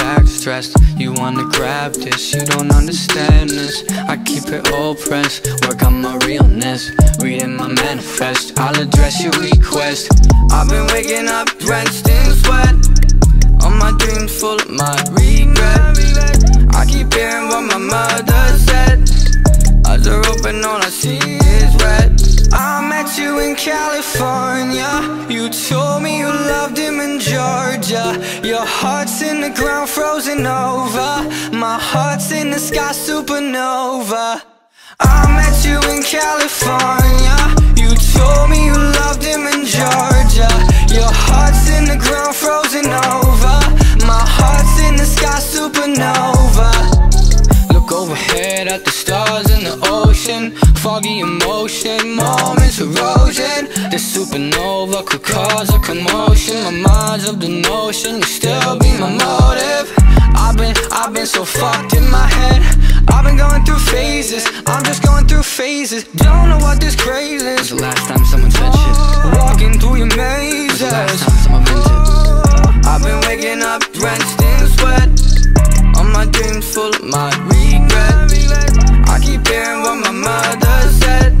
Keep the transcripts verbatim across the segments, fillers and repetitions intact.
back's stressed. You wanna grab this, you don't understand this. I keep it all pressed, work on my realness, reading my manifest. I'll address your request. I've been waking up drenched in sweat, all my dreams full of my regret. I keep hearing what my mother said, eyes are open, all I see is red. I met you in California, you told me you loved him in Georgia. Your heart's in the ground, frozen over, my heart's in the sky, supernova. I met you in California, you told me you loved him in Georgia. Your heart's in the ground, frozen over, my heart's in the sky, supernova. Look overhead at the stars in the ocean, foggy emotion, moments erosion. The supernova could cause a commotion, my mind's of the notion, you still be my motive. I've been, I've been so fucked in my head, I've been going through phases, I'm just going through phases. Don't know what this craze is. It's the last time someone said shit. Walking through your mazes, the last time someone vented. I've been waking up drenched in sweat, all my dreams full of my regret. I keep hearing what my mother said,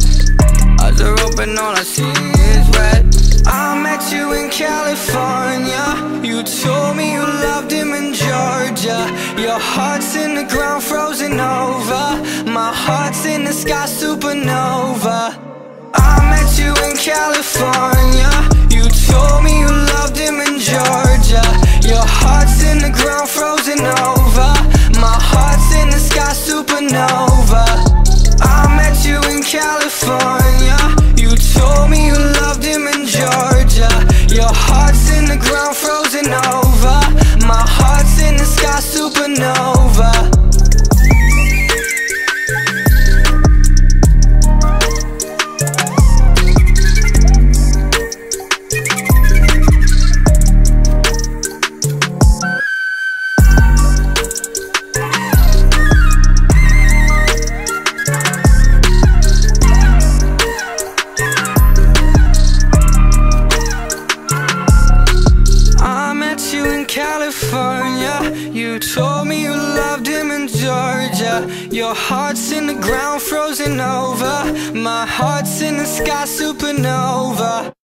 eyes are open, all I see is red. I met you in California, you told me you loved him in Georgia. Your heart's in the ground, frozen over, my heart's in the sky, supernova. I met you in California, you told me you loved him in Georgia. Your heart's in the ground, frozen over, my heart's in the sky, supernova. I met you in California, you told me you loved him in Georgia. Your heart's in the ground, frozen over, my heart's in the sky, supernova. You told me you loved him in Georgia. Your heart's in the ground, frozen over, my heart's in the sky, supernova.